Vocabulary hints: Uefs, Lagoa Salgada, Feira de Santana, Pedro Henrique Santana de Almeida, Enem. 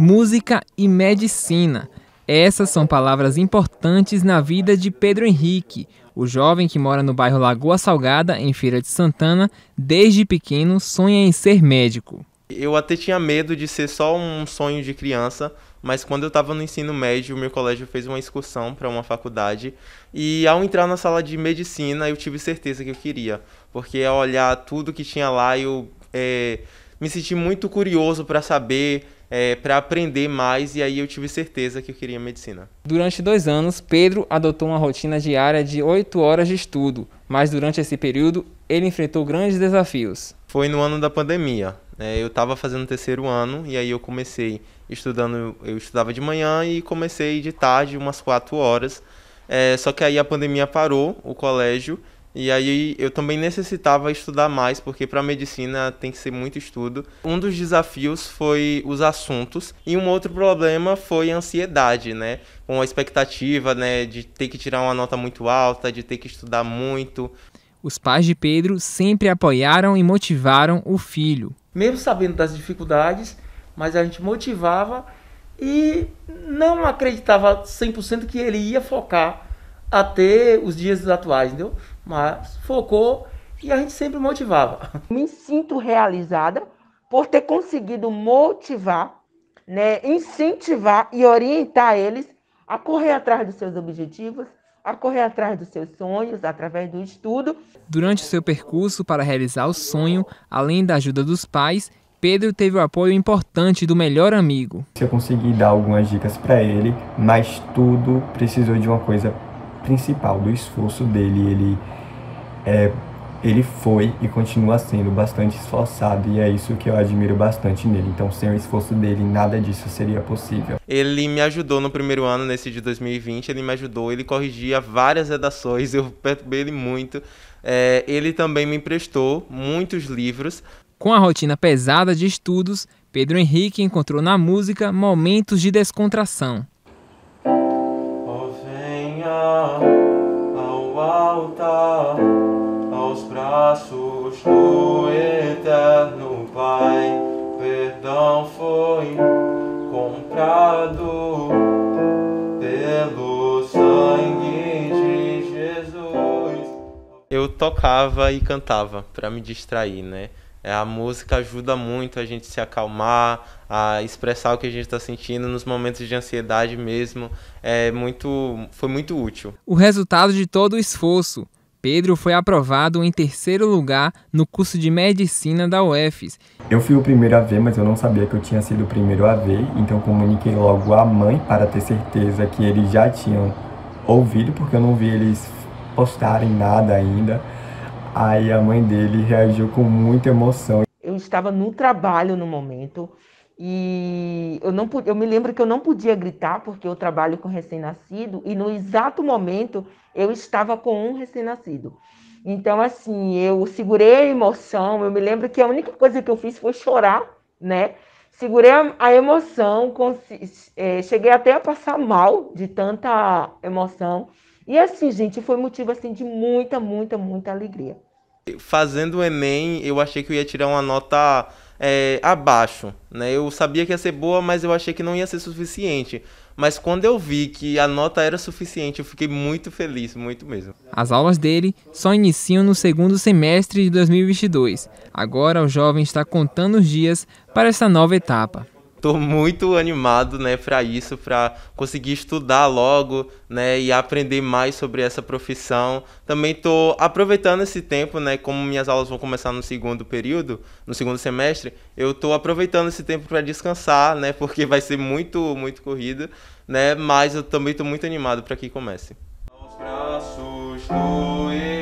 música e medicina. Essas são palavras importantes na vida de Pedro Henrique, o jovem que mora no bairro Lagoa Salgada, em Feira de Santana. Desde pequeno sonha em ser médico. Eu até tinha medo de ser só um sonho de criança, mas quando eu estava no ensino médio, o meu colégio fez uma excursão para uma faculdade e ao entrar na sala de medicina eu tive certeza que eu queria, porque ao olhar tudo que tinha lá eu me senti muito curioso para saber, para aprender mais, e aí eu tive certeza que eu queria medicina. Durante 2 anos, Pedro adotou uma rotina diária de 8 horas de estudo, mas durante esse período ele enfrentou grandes desafios. Foi no ano da pandemia. Eu estava fazendo o 3º ano e aí eu comecei estudando, eu estudava de manhã e comecei de tarde, umas 4 horas. Só que aí a pandemia parou o colégio e aí eu também necessitava estudar mais, porque para medicina tem que ser muito estudo. Um dos desafios foi os assuntos e um outro problema foi a ansiedade, né? Com a expectativa, né, de ter que tirar uma nota muito alta, de ter que estudar muito. Os pais de Pedro sempre apoiaram e motivaram o filho. Mesmo sabendo das dificuldades, mas a gente motivava e não acreditava 100% que ele ia focar até os dias atuais, entendeu? Mas focou e a gente sempre motivava. Me sinto realizada por ter conseguido motivar, né, incentivar e orientar eles a correr atrás dos seus objetivos, a correr atrás dos seus sonhos, através do estudo. Durante o seu percurso para realizar o sonho, além da ajuda dos pais, Pedro teve o apoio importante do melhor amigo. Eu consegui dar algumas dicas para ele, mas tudo precisou de uma coisa principal, do esforço dele. Ele foi e continua sendo bastante esforçado, e é isso que eu admiro bastante nele. Então, sem o esforço dele, nada disso seria possível. Ele me ajudou no 1º ano, nesse de 2020, ele me ajudou, ele corrigia várias redações, eu perturbei ele muito. Ele também me emprestou muitos livros. Com a rotina pesada de estudos, Pedro Henrique encontrou na música momentos de descontração. Oh, venha ao altar, aos braços do eterno Pai, perdão foi comprado pelo sangue de Jesus. Eu tocava e cantava para me distrair, né? A música ajuda muito a gente se acalmar, a expressar o que a gente está sentindo nos momentos de ansiedade mesmo. Foi muito útil. O resultado de todo o esforço. Pedro foi aprovado em 3º lugar no curso de medicina da Uefs. Eu fui o primeiro a ver, mas eu não sabia que eu tinha sido o primeiro a ver, então comuniquei logo à mãe para ter certeza que eles já tinham ouvido, porque eu não vi eles postarem nada ainda. Aí a mãe dele reagiu com muita emoção. Eu estava no trabalho no momento e eu me lembro que eu não podia gritar, porque eu trabalho com recém-nascido, e no exato momento eu estava com um recém-nascido. Então, assim, eu segurei a emoção. Eu me lembro que a única coisa que eu fiz foi chorar, né? Segurei a emoção, cheguei até a passar mal de tanta emoção. E assim, gente, foi motivo assim de muita, muita, muita alegria. Fazendo o Enem, eu achei que eu ia tirar uma nota abaixo, né? Eu sabia que ia ser boa, mas eu achei que não ia ser suficiente. Mas quando eu vi que a nota era suficiente, eu fiquei muito feliz, muito mesmo. As aulas dele só iniciam no 2º semestre de 2022. Agora o jovem está contando os dias para essa nova etapa. Estou muito animado, né, para isso, para conseguir estudar logo, né, e aprender mais sobre essa profissão. Também estou aproveitando esse tempo, né, como minhas aulas vão começar no 2º período, no 2º semestre, eu estou aproveitando esse tempo para descansar, né, porque vai ser muito corrido, né, mas eu também estou muito animado para que comece. Aos braços do